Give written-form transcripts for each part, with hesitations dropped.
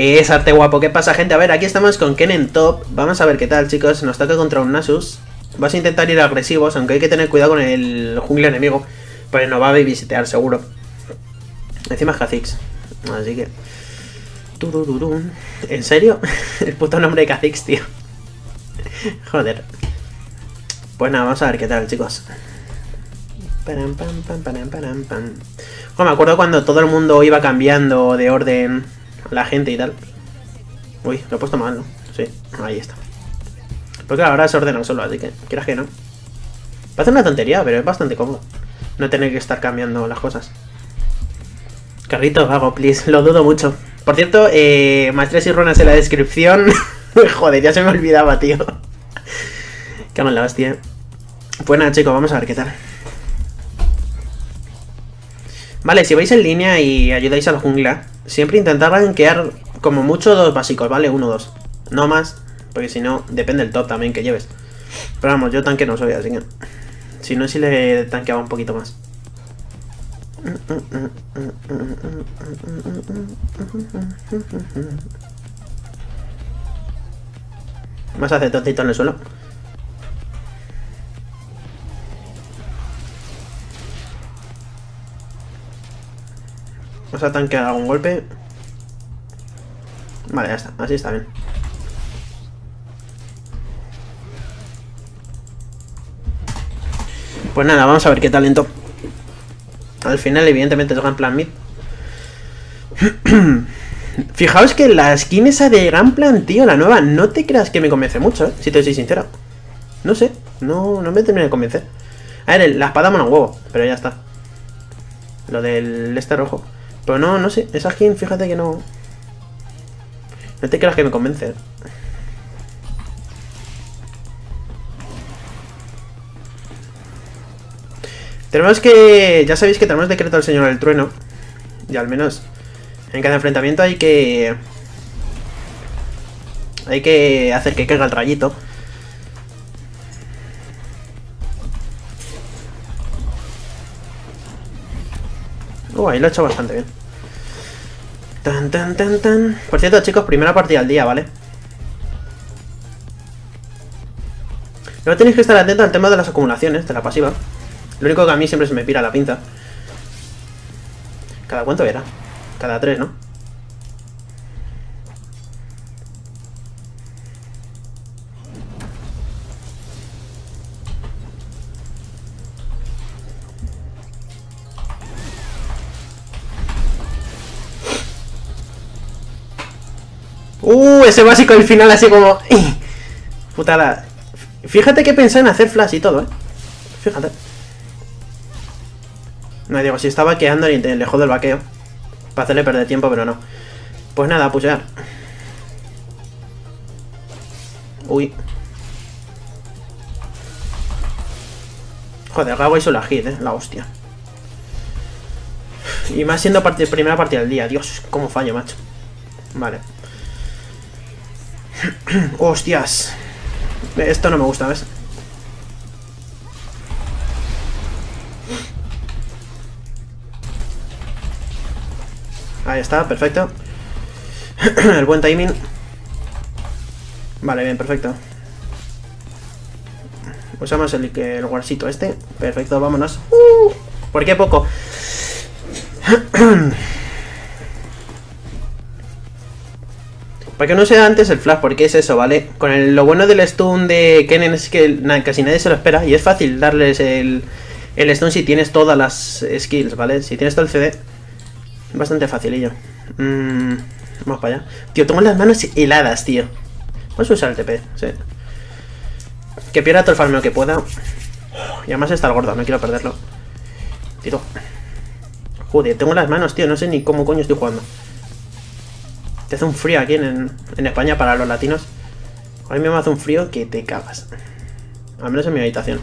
Es arte guapo. ¿Qué pasa, gente? A ver, aquí estamos con Kennen top. Vamos a ver qué tal, chicos. Nos toca contra un Nasus. Vas a intentar ir agresivos, aunque hay que tener cuidado con el jungle enemigo, porque nos va a babysitar seguro. Encima es Kha'Zix, así que... ¿En serio? El puto nombre de Kha'Zix, tío. Joder. Pues nada, vamos a ver qué tal, chicos. Bueno, me acuerdo cuando todo el mundo iba cambiando de orden la gente y tal. Uy, lo he puesto mal, ¿no? Sí, ahí está. Porque claro, ahora se ordena solo, así que quieras que no. Parece una tontería, pero es bastante cómodo no tener que estar cambiando las cosas. Carritos vago, please. Lo dudo mucho. Por cierto, maestrías y runas en la descripción. Joder, ya se me olvidaba, tío. Qué mala hostia. Pues nada, chicos, vamos a ver qué tal. Vale, si vais en línea y ayudáis al jungla, siempre intentad rankear como mucho dos básicos, ¿vale? Uno, dos. No más, porque si no, depende del top también que lleves. Pero vamos, yo tanque no soy, así que... Si no, si le tanqueaba un poquito más. Más hace tontito en el suelo. Vamos a tanquear algún golpe. Vale, ya está. Así está bien. Pues nada, vamos a ver qué talento. Al final, evidentemente, es Gran Plan Mid. Fijaos que la skin esa de Gran Plan, tío, la nueva, no te creas que me convence mucho, si te soy sincero. No sé, no me termina de convencer. A ver, la espada mola un huevo, pero ya está. Lo del este rojo. Pero no sé, esa skin, fíjate que no... No te creas que me convence. Tenemos que... Ya sabéis que tenemos decreto al Señor del Trueno. Y al menos en cada enfrentamiento hay que... Hay que hacer que caiga el rayito. Ahí lo he hecho bastante bien. Por cierto, chicos, primera partida al día, ¿vale? Luego tenéis que estar atentos al tema de las acumulaciones, de la pasiva. Lo único que a mí siempre se me pira la pinza. ¿Cada cuánto era? Cada 3, ¿no? Ese básico al final así como... Putada. Fíjate que pensé en hacer flash y todo, ¿eh? Fíjate. No, digo, si estaba quedando y lejos del vaqueo. Para hacerle perder tiempo, pero no. Pues nada, a pushear. Uy. Joder, Gago hizo la hit, la hostia. Y más siendo primera partida del día. Dios, cómo fallo, macho. Vale. Hostias. Esto no me gusta, ¿ves? Ahí está, perfecto. El buen timing. Vale, bien, perfecto. Usamos el guarcito este. Perfecto, vámonos. ¿Por qué poco? Para que no sea antes el flash, porque es eso, ¿vale? Con lo bueno del stun de Kennen es que casi nadie se lo espera. Y es fácil darles el stun si tienes todas las skills, ¿vale? Si tienes todo el CD. Bastante facilillo. Vamos para allá. Tío, tengo las manos heladas, tío. Vamos a usar el TP, sí. Que pierda todo el farmeo que pueda. Y además está el gordo, no quiero perderlo. Tiro. Joder, tengo las manos, tío. No sé ni cómo coño estoy jugando. Te hace un frío aquí en España para los latinos. Ahora mismo hace un frío que te cagas. Al menos en mi habitación.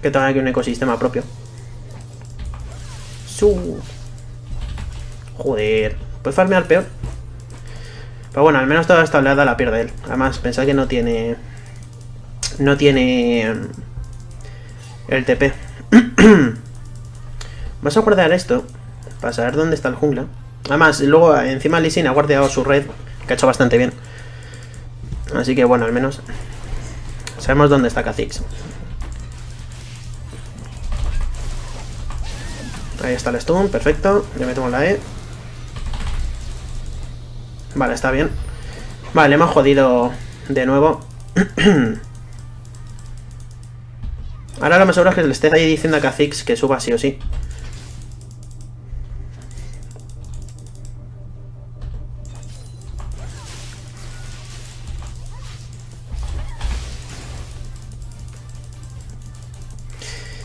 Que tengo aquí un ecosistema propio. Joder. ¿Puedes farmear peor? Pero bueno, al menos toda esta oleada la pierde él. Además, pensad que no tiene... No tiene... El TP. Vas a guardar esto. Para saber dónde está el jungla. Además, luego encima Lee Sin ha guardado su red, que ha hecho bastante bien. Así que bueno, al menos sabemos dónde está Kha'Zix. Ahí está el stun, perfecto. Le metemos la E. Vale, está bien. Vale, le hemos jodido de nuevo. Ahora lo más seguro es que le esté ahí diciendo a Kha'Zix que suba sí o sí.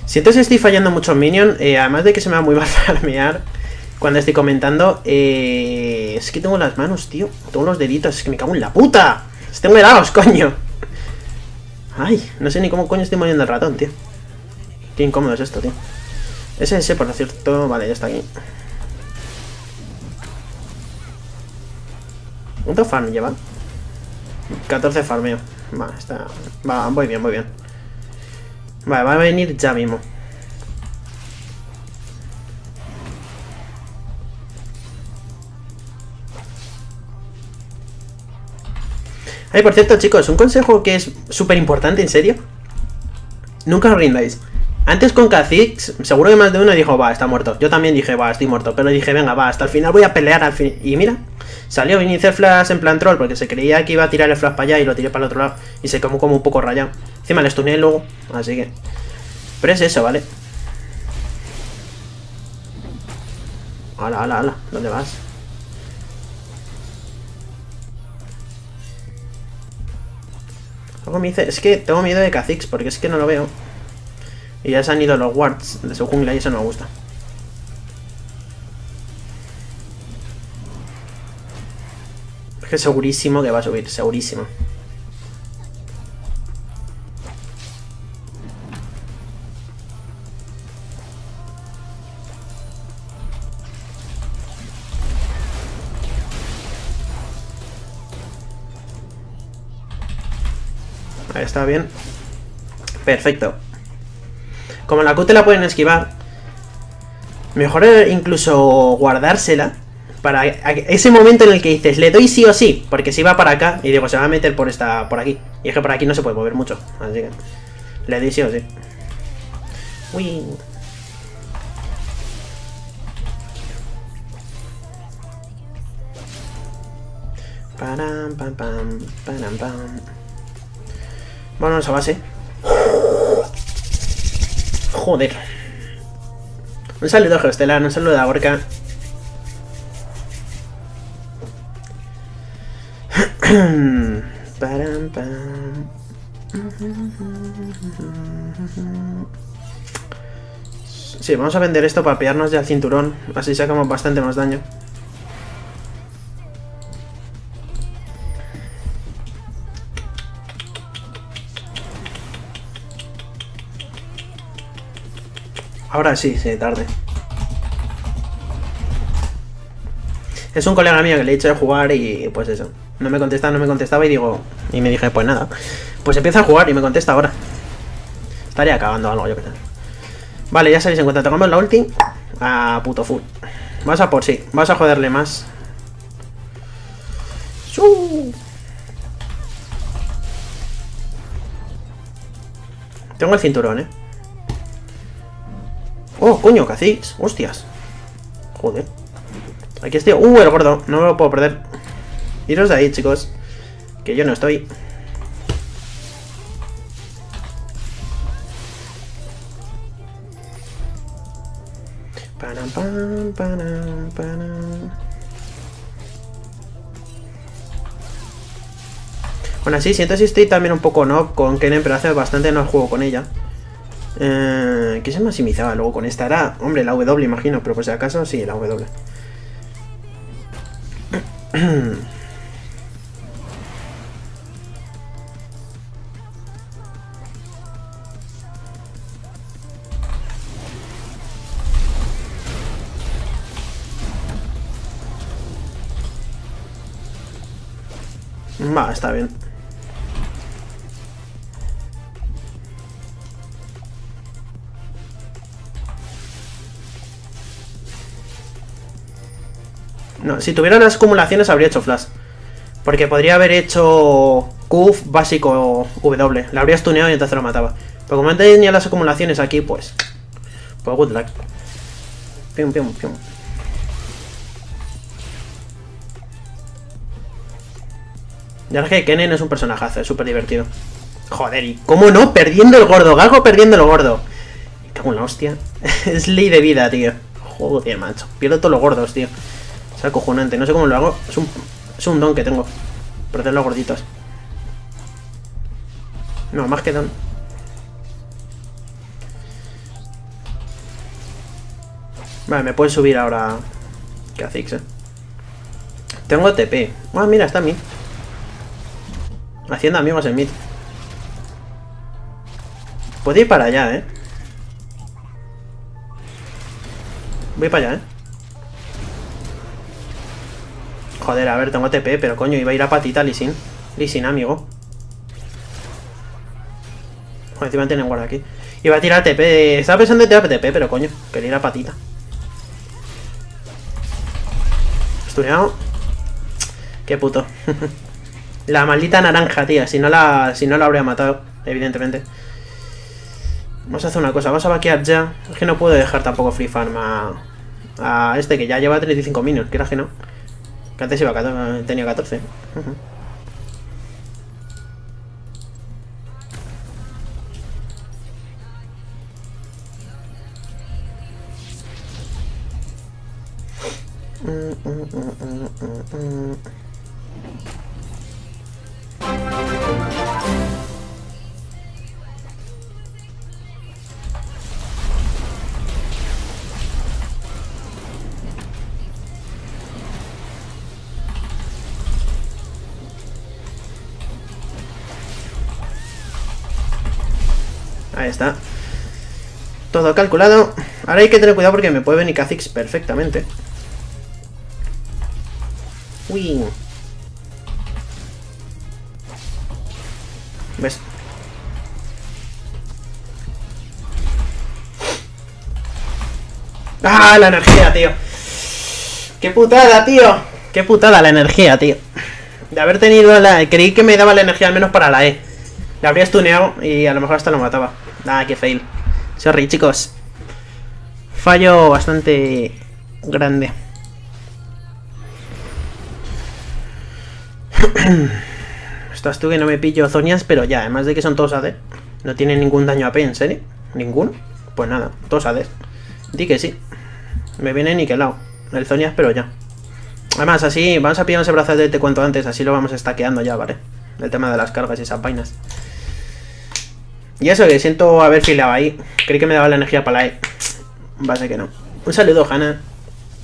Si entonces estoy fallando muchos minions, además de que se me va muy mal farmear cuando estoy comentando, es que tengo las manos, tío. Tengo los deditos, es que me cago en la puta. Estén helados, coño. Ay, no sé ni cómo coño estoy moviendo el ratón, tío. Qué incómodo es esto, tío. Ese, por cierto, vale, ya está aquí. ¿Cuánto farm lleva? 14 farmeo. Vale, está... Va, voy bien, voy bien. Vale, va a venir ya mismo. Ay, por cierto, chicos, un consejo que es súper importante, en serio. Nunca os rindáis. Antes con Kha'Zix, seguro que más de uno dijo, va, está muerto. Yo también dije, va, estoy muerto. Pero dije, venga, va, hasta el final voy a pelear al fin. Y mira, salió, inicié el flash en plan troll porque se creía que iba a tirar el flash para allá y lo tiré para el otro lado. Y se quedó como un poco rayado. Encima le stuneé luego, así que... Pero es eso, ¿vale? Hala, hala, hala. ¿Dónde vas? Algo me dice... Es que tengo miedo de Kha'Zix porque es que no lo veo. Y ya se han ido los wards de su jungla y eso no me gusta. Es que segurísimo que va a subir, segurísimo. Ahí está bien. Perfecto. Como la Q te la pueden esquivar, mejor incluso guardársela para ese momento en el que dices, le doy sí o sí, porque si va para acá, y digo, se va a meter por esta, por aquí. Y es que por aquí no se puede mover mucho, así que le doy sí o sí. Uy. Param, pam, pam, param, pam. Vámonos a base. Joder. Un saludo a Geostelar, un saludo a Gorka. Sí, vamos a vender esto para pillarnos ya el cinturón. Así sacamos bastante más daño. Ahora sí, sí, tarde. Es un colega mío que le he dicho de jugar y pues eso. No me contesta, no me contestaba y digo... Y me dije, pues nada. Pues empieza a jugar y me contesta ahora. Estaría acabando algo, yo creo. Vale, ya sabéis, en cuanto tengamos la ulti... Ah, puto full. Vas a por sí, vas a joderle más. Tengo el cinturón, eh. Oh, coño, Kha'Zix, hostias. Joder. Aquí estoy, el gordo, no me lo puedo perder. Iros de ahí, chicos, que yo no estoy. Panam, panam, panam, panam. Bueno, así siento si estoy también un poco no con Kennen, pero hace bastante no juego con ella. ¿Qué se maximizaba luego con esta? Era, hombre, la W, imagino, pero por si acaso, sí, la W. Va, está bien. No, si tuviera las acumulaciones habría hecho flash. Porque podría haber hecho Q básico W. La habría stuneado y entonces lo mataba. Pero como no tenía las acumulaciones aquí, pues... pues good luck. Pium, pium, pium. Ya es que Kennen es un personajazo, es súper divertido. Joder, y cómo no, perdiendo el gordo, Gago perdiendo el gordo. Me cago en la hostia. Es ley de vida, tío. Joder, macho. Pierdo todos los gordos, tío. Es acojonante, no sé cómo lo hago. Es un don que tengo. Perder los gorditos. No, más que don. Vale, me pueden subir ahora Kha'Zix, eh. Tengo TP. Ah, mira, está mid. Haciendo amigos en mid. Puedo ir para allá, eh. Voy para allá, eh. Joder, a ver, tengo TP, pero coño, iba a ir a patita Lee Sin. Lee Sin, amigo. Bueno, encima tienen guarda aquí. Iba a tirar TP. Estaba pensando en tirar TP, pero coño, quería ir a patita. Estuneado. Qué puto. La maldita naranja, tía. Si no la habría matado, evidentemente. Vamos a hacer una cosa. Vamos a vaquear ya. Es que no puedo dejar tampoco free farm a este que ya lleva 35 minions. Quieras que no. Que antes iba 14, tenía 14. Ahí está. Todo calculado. Ahora hay que tener cuidado porque me puede venir Kha'Zix perfectamente. Uy. ¿Ves? ¡Ah, la energía, tío! ¡Qué putada, tío! ¡Qué putada la energía, tío! De haber tenido la... Creí que me daba la energía al menos para la E. La habría stuneado y a lo mejor hasta lo mataba. Ah, qué fail. Sorry, chicos. Fallo bastante grande. Estás tú que no me pillo Zonias, pero ya, además de que son todos AD. No tienen ningún daño AP, ¿en serio? ¿Ninguno? Pues nada, todos AD. Di que sí. Me viene niquelado el Zonias, pero ya. Además, así, vamos a pillar ese brazalete cuanto antes, así lo vamos stackeando ya, ¿vale? El tema de las cargas y esas vainas. Y eso, que siento haber filado ahí. Creí que me daba la energía para la E. Va a ser que no. Un saludo, Hanna.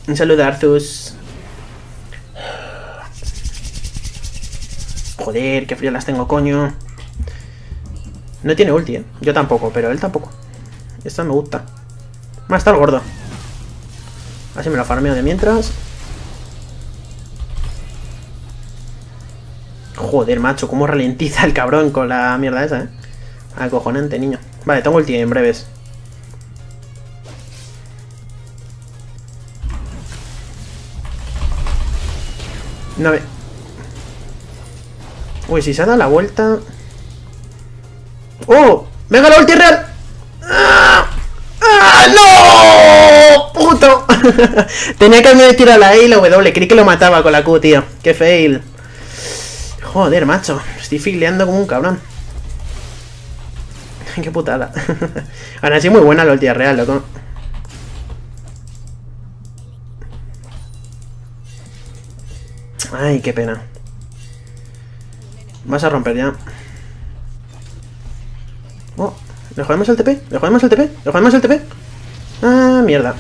Un saludo, Arthus. Joder, qué frío las tengo, coño. No tiene ulti, eh. Yo tampoco, pero él tampoco. Esta me gusta. Va a estar gordo. Así me lo farmeo de mientras. Joder, macho, cómo ralentiza el cabrón con la mierda esa, eh. Acojonante, niño. Vale, tengo ulti en breves. No me... Uy, si se ha dado la vuelta... ¡Oh! ¡Venga la ulti real! ¡Ah! ¡Ah! ¡No! ¡Puto! Tenía que haberme tirado la E y la W. Creí que lo mataba con la Q, tío. ¡Qué fail! Joder, macho, estoy fileando como un cabrón. Qué putada. Ahora sí, muy buena la ulti real, loco. Ay, qué pena. Vas a romper ya. Oh, ¿le jodemos el TP? ¿Le jodemos el TP? ¿Le jodemos el TP? Ah, mierda.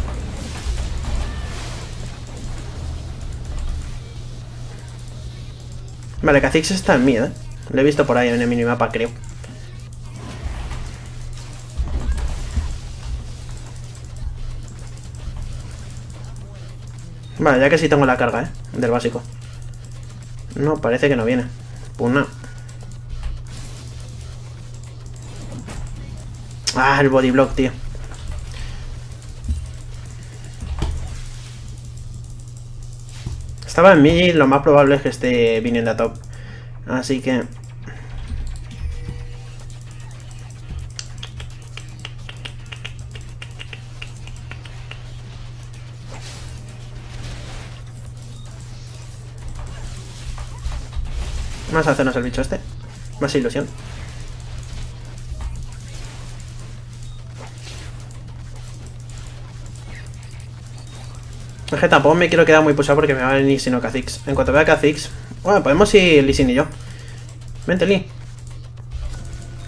Vale, Kha'Zix está en mí, eh. Lo he visto por ahí en el minimapa, creo. Vale, ya que sí tengo la carga, eh. Del básico. No, parece que no viene. Pues no. Ah, el body block, tío. estaba en mid, lo más probable es que esté viniendo a top. Así que... vamos a hacernos el bicho este. Más ilusión. Es que tampoco me quiero quedar muy pulsado porque me va a venir sino Kha'Zix. En cuanto vea Kha'Zix... bueno, podemos ir Lee Sin y yo. Vente, Lee.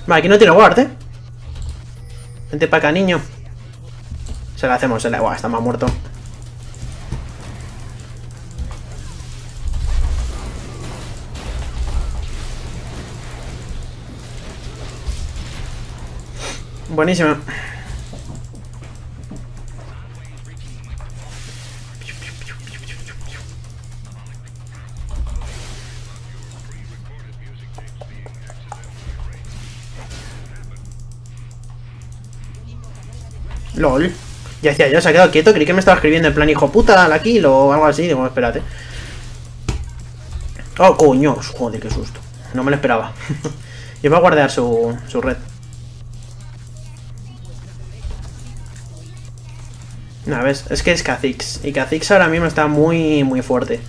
Vale, aquí no tiene guard, ¿eh? Vente para acá, niño. Se la hacemos, se la... guau, está más muerto. Buenísima. LOL. Ya decía yo, se ha quedado quieto. Creí que me estaba escribiendo en plan hijo puta, la kill o algo así. Digo, espérate. Oh, coño. Joder, qué susto. No me lo esperaba. Yo voy a guardar su red. No, ves, es que es Kha'Zix. Y Kha'Zix ahora mismo está muy, muy fuerte.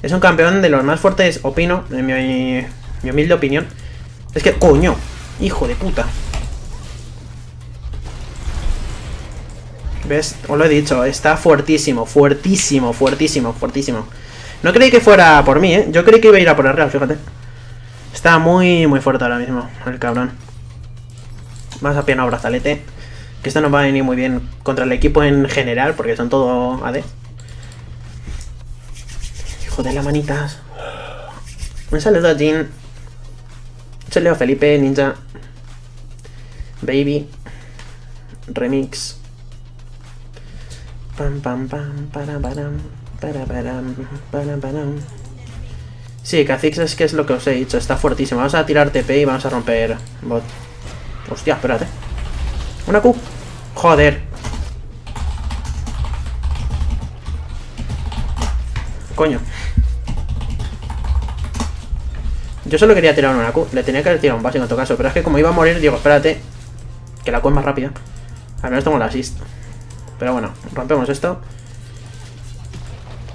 Es un campeón de los más fuertes, opino, en mi humilde opinión. Es que, coño, hijo de puta. ¿Ves? Os lo he dicho, está fuertísimo, fuertísimo, fuertísimo, fuertísimo. No creí que fuera por mí, ¿eh? Yo creí que iba a ir a por el real, fíjate. Está muy, muy fuerte ahora mismo, el cabrón. Vas a pillar un brazalete. Que esto nos va a venir muy bien contra el equipo en general, porque son todo AD. Hijo de las manitas. Un saludo a Jin. Se leo Felipe, Ninja. Baby. Remix. Pam, pam, pam, para, param. Sí, Kha'Zix es que es lo que os he dicho. Está fuertísimo. Vamos a tirar TP y vamos a romper bot. Hostia, espérate. Una Q. Joder. Coño. Yo solo quería tirar una Q. Le tenía que haber tirado un básico en todo caso. Pero es que como iba a morir, digo, espérate. Que la Q es más rápida. Al menos tengo la assist. Pero bueno, rompemos esto.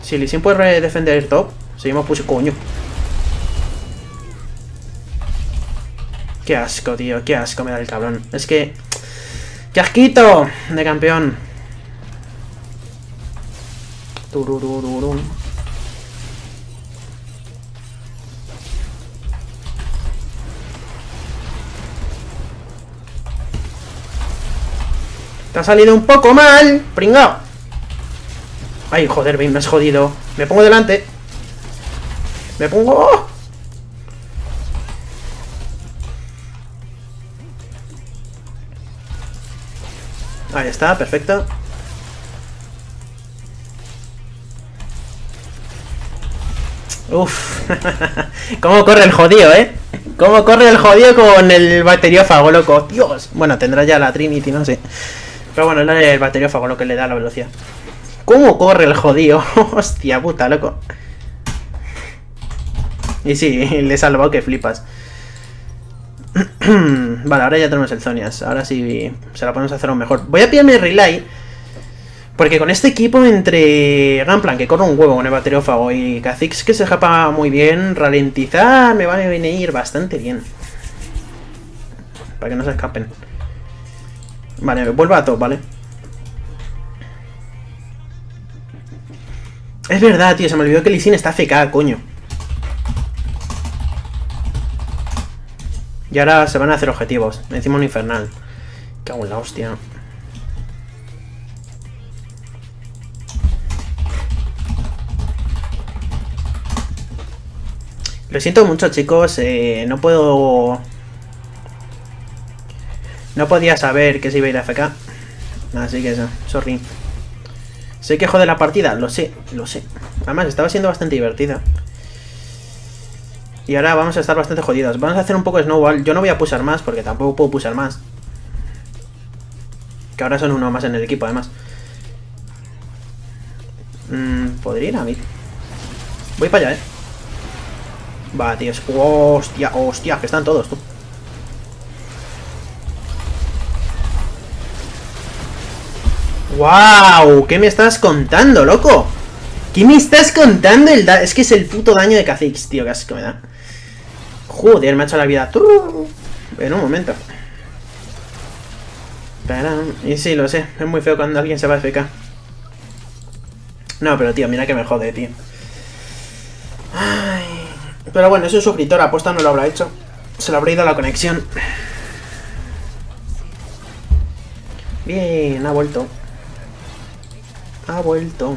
Si Lee Sin puede defender el top, seguimos push. Coño. Qué asco, tío. Qué asco me da el cabrón. Es que... ¡qué asquito de campeón! Tururururum. Te ha salido un poco mal, pringao. Ay, joder, me has jodido. Me pongo delante. Me pongo... ¡oh! Ahí está, perfecto. Uff. ¿Cómo corre el jodido, eh? ¿Cómo corre el jodido con el bacteriófago, loco? Dios. Bueno, tendrá ya la Trinity, no sé. Pero bueno, el bacteriófago lo que le da la velocidad. ¿Cómo corre el jodido? Hostia puta, loco. Y sí, le he salvado que flipas. Vale, ahora ya tenemos el Zonias. Ahora sí se la podemos hacer aún mejor. Voy a pillarme el relay. Porque con este equipo entre Gangplank, que corre un huevo con el bacteriófago, y Kha'Zix, que se escapa muy bien, ralentizar me va a venir bastante bien. Para que no se escapen. Vale, vuelvo a top, ¿vale? Es verdad, tío, se me olvidó que Lee Sin está FK, coño. Y ahora se van a hacer objetivos. Encima un infernal. Cago en la hostia. Lo siento mucho, chicos. No puedo... no podía saber que se iba a ir a AFK. Así que eso. Sorry. ¿Se quejó de la partida? Lo sé, lo sé. Además, estaba siendo bastante divertida. Y ahora vamos a estar bastante jodidos. Vamos a hacer un poco de snowball. Yo no voy a pushar más porque tampoco puedo pushar más. Que ahora son uno más en el equipo, además. Podría ir a mid. Voy para allá, Va, tío. Hostia, hostia, que están todos, tú. ¡Wow! ¿Qué me estás contando, loco? ¿Qué me estás contando? Es que es el puto daño de Kha'Zix, tío. Qué asco me da. Joder, me ha hecho la vida. En un momento. Y sí, lo sé. Es muy feo cuando alguien se va a FK. No, pero tío, mira que me jode, tío. Ay. Pero bueno, es un suscriptor. Aposta no lo habrá hecho. Se lo habrá ido la conexión. Bien, ha vuelto. Ha vuelto.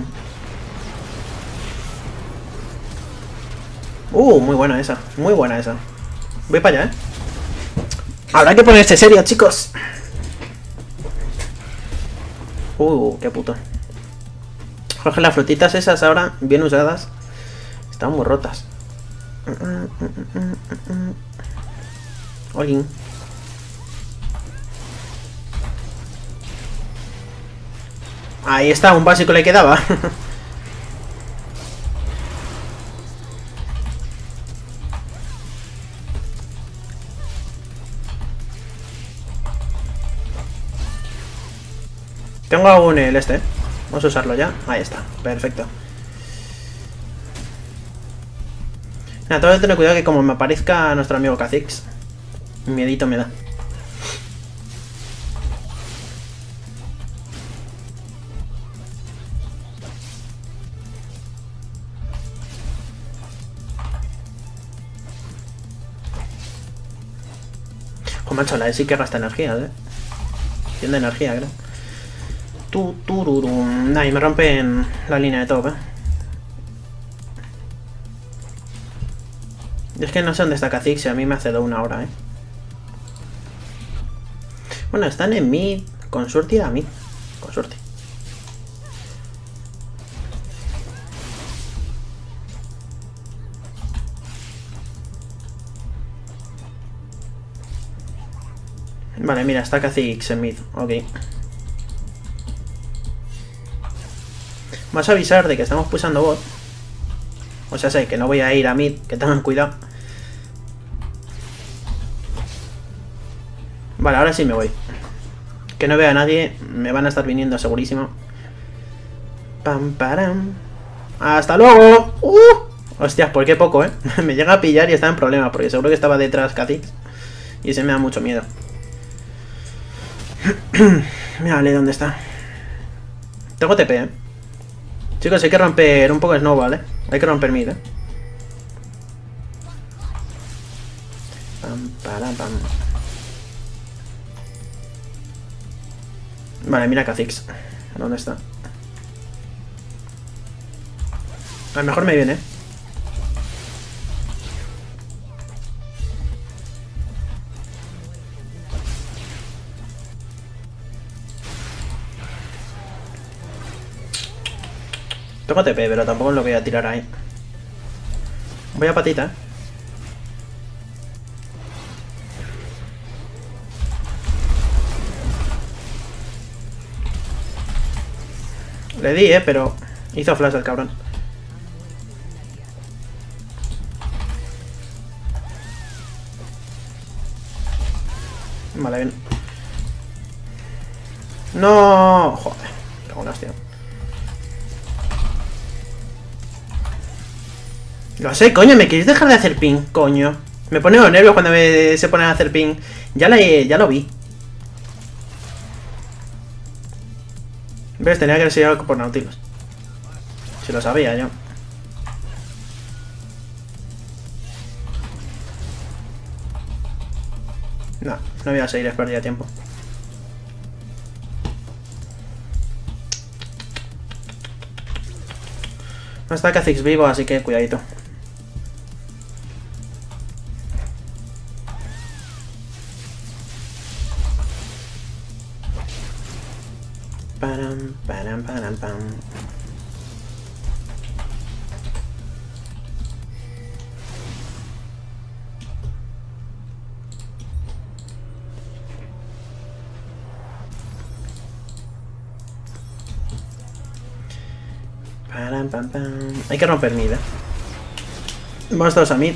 Muy buena esa. Muy buena esa. Voy para allá, Habrá que ponerse serio, chicos. Qué puto. Jorge, las frutitas esas ahora, bien usadas, están muy rotas. Oye. Ahí está, un básico le quedaba. Tengo aún el este. Vamos a usarlo ya. Ahí está. Perfecto. Nada, tengo que tener cuidado que como me aparezca nuestro amigo Kha'Zix, miedito me da. Joder, macho, la de sí que gasta energía, Tiene energía, creo. Nah, y me rompen la línea de top, Y es que no sé dónde está Kha'Zix, a mí me hace de una hora, Bueno, están en mid. Con suerte a mid. Con suerte. Vale, mira, está Kha'Zix en mid. Ok. Vas a avisar de que estamos pulsando bot. O sea, sé que no voy a ir a mid. Que tengan cuidado. Vale, ahora sí me voy. Que no vea a nadie. Me van a estar viniendo segurísimo. Pam, param. ¡Hasta luego! Hostias, por qué poco, Me llega a pillar y está en problemas. Porque seguro que estaba detrás Kha'Zix. Y se me da mucho miedo. Mírale dónde está. Tengo TP, Chicos, hay que romper un poco de snowball, Hay que romper mid, Pam, para, pam. Vale, mira Kha'Zix. ¿Dónde está? A lo mejor me viene, Tengo TP, pero tampoco lo voy a tirar ahí. Voy a patita. Le di, pero hizo flash el cabrón. Vale, bien. No, joder, cago en la hostia. Lo sé, coño, ¿me queréis dejar de hacer ping? Coño. Me pone los nervios cuando se ponen a hacer ping. Ya lo vi. ¿Ves? Tenía que haber sido por Nautilus. Si lo sabía yo. No, no voy a seguir, es pérdida de tiempo. No está Kha'Zix vivo, así que cuidadito. Param. Hay que romper mid, Más dos a mí.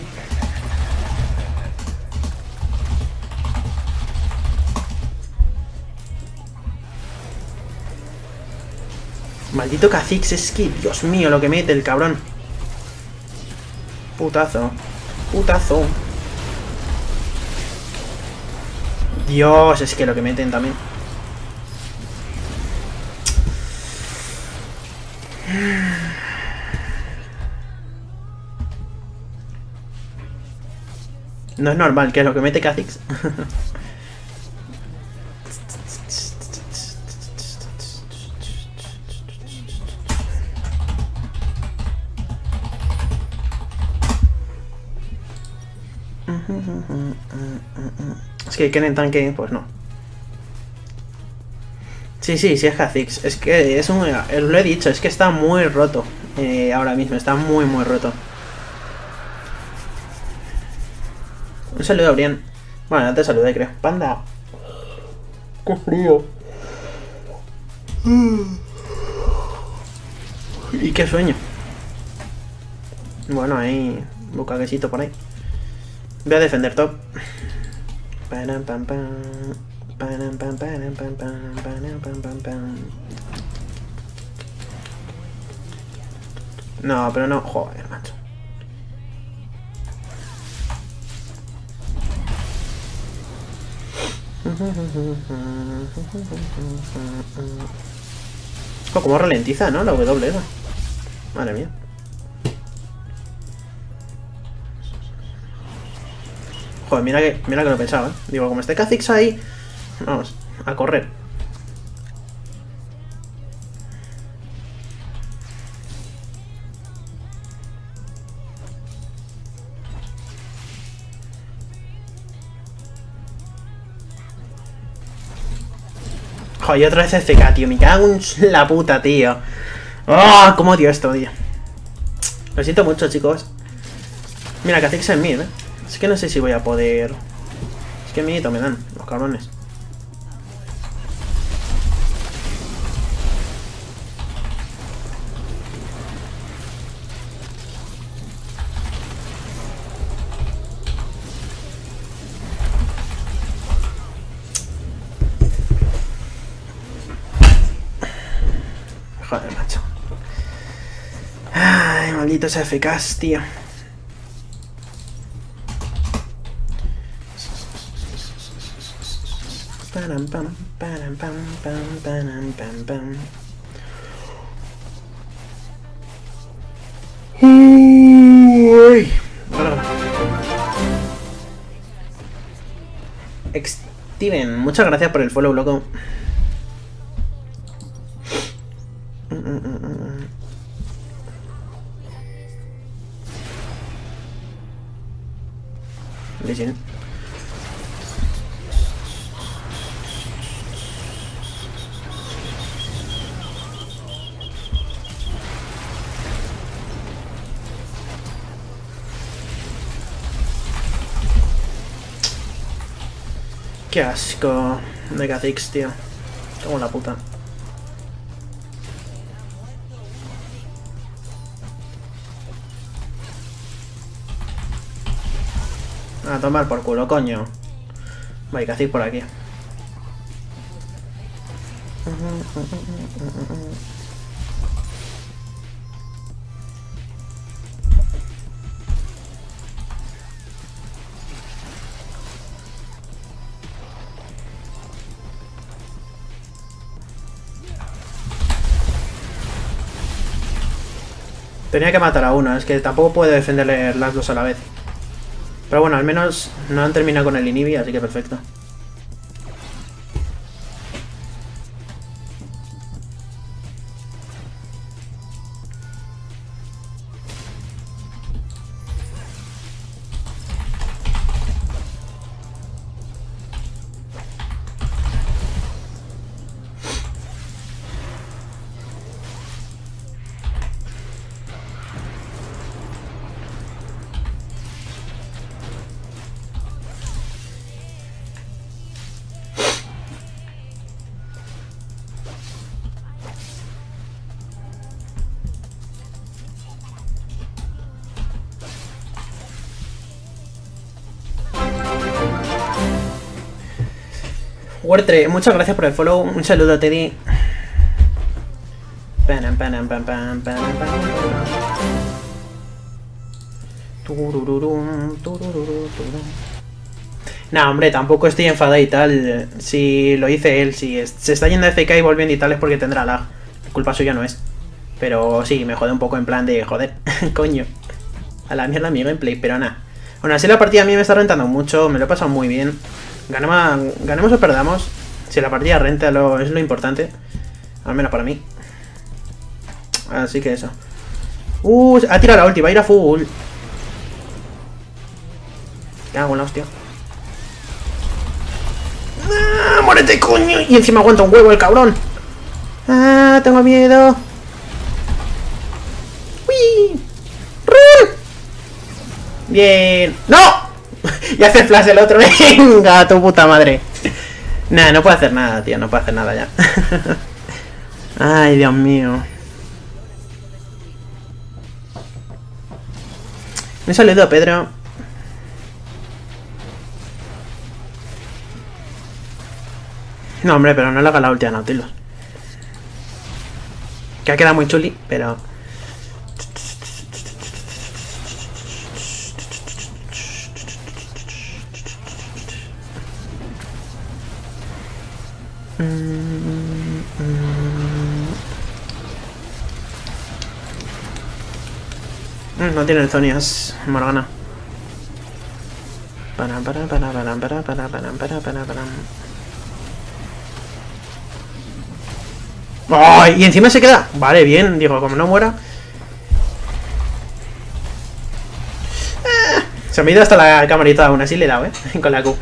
Maldito Kha'Zix, es que, Dios mío, lo que mete el cabrón. Putazo. Putazo. Dios, es que lo que meten también. No es normal, que es lo que mete Kha'Zix. Es que Kennen tanque, pues no. Sí, es Kha'Zix. Es que es un... Lo he dicho, es que está muy roto. Ahora mismo, está muy roto. Un saludo a Brian. Bueno, no te saludé, creo. Panda. Qué frío. Y qué sueño. Bueno, ahí... Bucaquecito por ahí. Voy a defender top. No, pero no. Joder, macho. Oh, como ralentiza, ¿no? La W esa. Madre mía. Joder, mira que lo pensaba, ¿eh? Digo, como esté Kha'Zix ahí, vamos, a correr. Joder, otra vez FK, tío, me cago en la puta, tío. ¡Oh! ¿Cómo odio esto, tío? Lo siento mucho, chicos. Mira, Kha'Zix en mí, ¿eh? Es que no sé si voy a poder... Es que miedito me dan, los cabrones. Joder, macho. Ay, malditos AFKs, tío. Uy. Steven, muchas gracias por el follow, loco. Lee Sin. Qué asco de Kha'Zix, tío. Como la puta. A tomar por culo, coño. Vaya, Kha'Zix por aquí. Tenía que matar a uno, es que tampoco puedo defenderle las dos a la vez. Pero bueno, al menos no han terminado con el inhibi, así que perfecto. Huertre, muchas gracias por el follow. Un saludo, Teddy. Nah, hombre, tampoco estoy enfadado y tal. Si lo hice él, si se está yendo de FK y volviendo y tal es porque tendrá lag. Culpa suya no es. Pero sí, me jode un poco en plan de joder, coño. A la mierda mi gameplay, pero nada. Aún así la partida a mí me está rentando mucho, me lo he pasado muy bien. Ganemos o perdamos. Si la partida renta es lo importante. Al menos para mí. Así que eso. Ha tirado la ulti, va a ir a full. ¿Qué hago en la hostia? ¡Ah, muérete, coño! Y encima aguanta un huevo el cabrón. ¡Ah, tengo miedo! ¡Uy! ¡Run! ¡Bien! ¡No! Y hace flash el otro. ¡Venga, tu puta madre! Nah, no puedo hacer nada, tío. No puedo hacer nada ya. Ay, Dios mío. Un saludo, Pedro. No, hombre, pero no le haga la ulti a Nautilus. Que ha quedado muy chuli, pero... No tiene el Zonias, Morgana. ¡Oh! Y encima se queda. Vale, bien, digo, como no muera. Se me ha ido hasta la camarita aún así, le he dado, con la Q.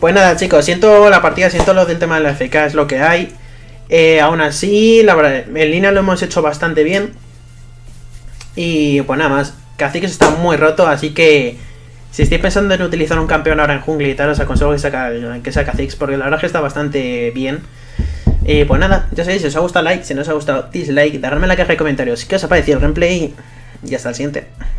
Pues nada, chicos, siento la partida, siento lo del tema de la FK, es lo que hay. Aún así, la verdad, en línea lo hemos hecho bastante bien. Y pues nada más, Kha'Zix está muy roto, así que si estáis pensando en utilizar un campeón ahora en jungla y tal, os aconsejo que sea Kha'Zix, porque la verdad es que está bastante bien. Y pues nada, ya sabéis, si os ha gustado like, si no os ha gustado dislike, darme la caja de comentarios qué os ha parecido el gameplay y hasta el siguiente.